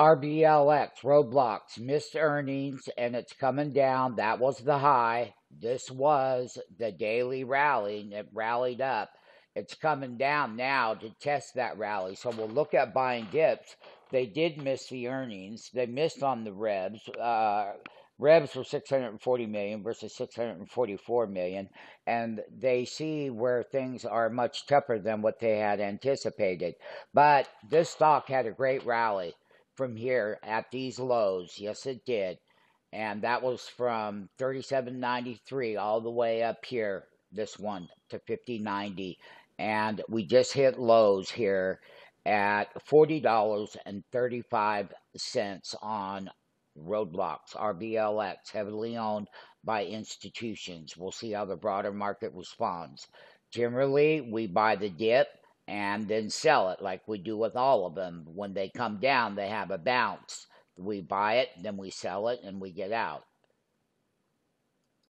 RBLX, Roblox, missed earnings, and it's coming down. That was the high. This was the daily rally. It rallied up. It's coming down now to test that rally. So we'll look at buying dips. They did miss the earnings. They missed on the REBs. REBs were $640 million versus $644 million, and they see where things are much tougher than what they had anticipated. But this stock had a great rally from here at these lows. Yes, it did. And that was from $37.93 all the way up here, this one, to $50.90. And we just hit lows here at $40.35 on Roblox. RBLX, heavily owned by institutions. We'll see how the broader market responds. Generally, we buy the dip and then sell it like we do with all of them. When they come down, they have a bounce. We buy it, then we sell it, and we get out.